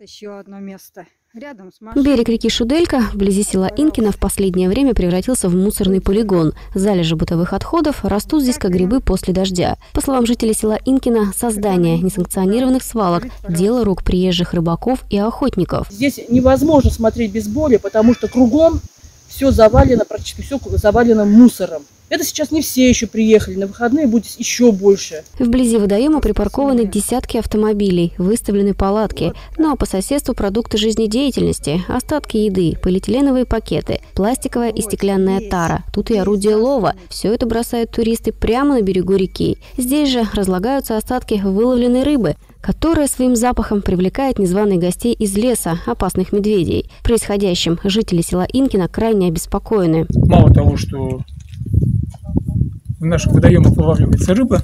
Еще одно место. Рядом с машиной. Берег реки Шуделька, вблизи села Инкино, в последнее время превратился в мусорный полигон. Залежи бытовых отходов растут здесь как грибы после дождя. По словам жителей села Инкино, создание несанкционированных свалок – дело рук приезжих рыбаков и охотников. Здесь невозможно смотреть без боли, потому что кругом все завалено, практически все завалено мусором. Это сейчас не все еще приехали, на выходные будет еще больше. Вблизи водоема припаркованы десятки автомобилей, выставлены палатки. Ну а по соседству продукты жизнедеятельности, остатки еды, полиэтиленовые пакеты, пластиковая и стеклянная тара. Тут и орудие лова. Все это бросают туристы прямо на берегу реки. Здесь же разлагаются остатки выловленной рыбы, которая своим запахом привлекает незваных гостей из леса, опасных медведей. Происходящим жители села Инкино крайне обеспокоены. Мало того, что в наших водоемах вылавливается рыба,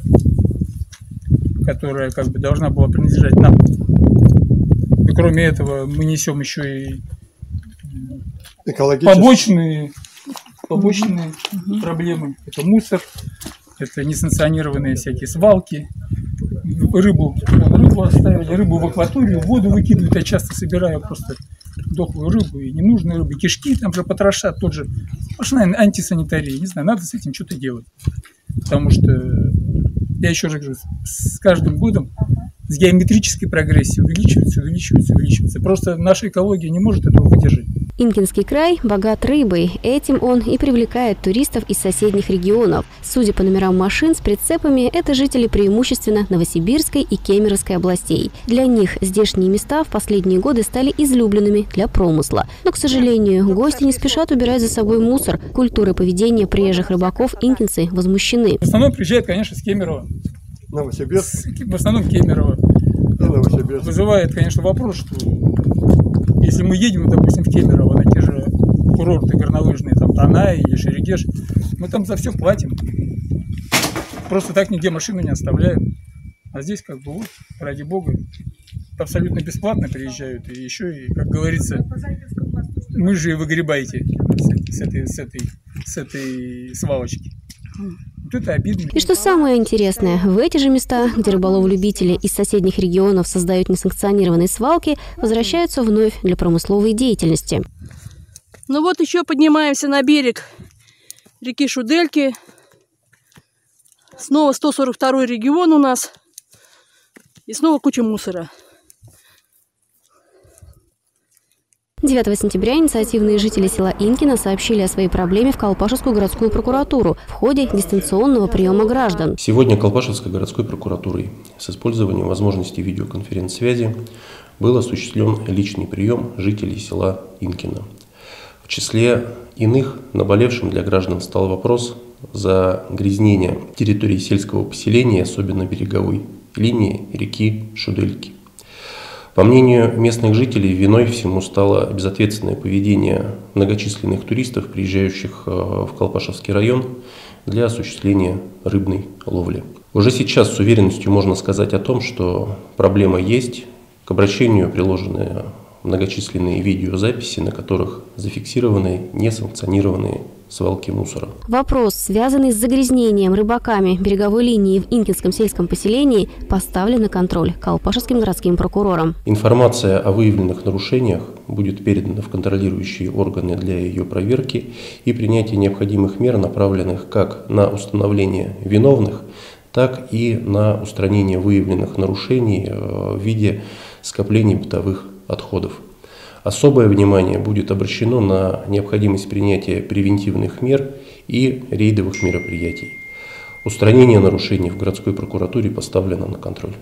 которая как бы должна была принадлежать нам. И кроме этого мы несем еще и побочные проблемы. Это мусор, это несанкционированные всякие свалки. Рыбу оставили, рыбу в акваторию, в воду выкидывают. Я часто собираю просто дохлую рыбу и ненужные рыбы. Кишки там же потрошат, тот же сплошная антисанитария. Не знаю, надо с этим что-то делать. Потому что, я еще раз говорю, с каждым годом с геометрической прогрессией увеличивается. Просто наша экология не может этого выдержать. Инкинский край богат рыбой. Этим он и привлекает туристов из соседних регионов. Судя по номерам машин с прицепами, это жители преимущественно Новосибирской и Кемеровской областей. Для них здешние места в последние годы стали излюбленными для промысла. Но, к сожалению, гости не спешат убирать за собой мусор. Культурой поведения приезжих рыбаков инкинцы возмущены. В основном приезжают, конечно, с Кемерово. Новосибирск. В основном Кемерово. Вызывает, конечно, вопрос, что если мы едем, допустим, в Кемерово, на те же курорты горнолыжные, там Танай и Шерегеш, мы там за все платим. Просто так нигде машину не оставляем. А здесь как бы вот, ради бога, абсолютно бесплатно приезжают. И еще, и, как говорится, мы же и выгребаете с этой свалочки. Это обидно. И что самое интересное, в эти же места, где рыболов-любители из соседних регионов создают несанкционированные свалки, возвращаются вновь для промысловой деятельности. Ну вот еще поднимаемся на берег реки Шудельки. Снова 142-й регион у нас. И снова куча мусора. 9 сентября инициативные жители села Инкино сообщили о своей проблеме в Колпашевскую городскую прокуратуру в ходе дистанционного приема граждан. Сегодня Колпашевской городской прокуратурой с использованием возможности видеоконференц-связи был осуществлен личный прием жителей села Инкино. В числе иных наболевшим для граждан стал вопрос загрязнения территории сельского поселения, особенно береговой линии реки Шудельки. По мнению местных жителей, виной всему стало безответственное поведение многочисленных туристов, приезжающих в Колпашевский район для осуществления рыбной ловли. Уже сейчас с уверенностью можно сказать о том, что проблема есть. К обращению приложены многочисленные видеозаписи, на которых зафиксированы несанкционированные свалки мусора. Вопрос, связанный с загрязнением рыбаками береговой линии в Инкинском сельском поселении, поставлен на контроль Колпашевским городским прокурором. Информация о выявленных нарушениях будет передана в контролирующие органы для ее проверки и принятия необходимых мер, направленных как на установление виновных, так и на устранение выявленных нарушений в виде скоплений бытовых отходов. Особое внимание будет обращено на необходимость принятия превентивных мер и рейдовых мероприятий. Устранение нарушений в городской прокуратуре поставлено на контроль.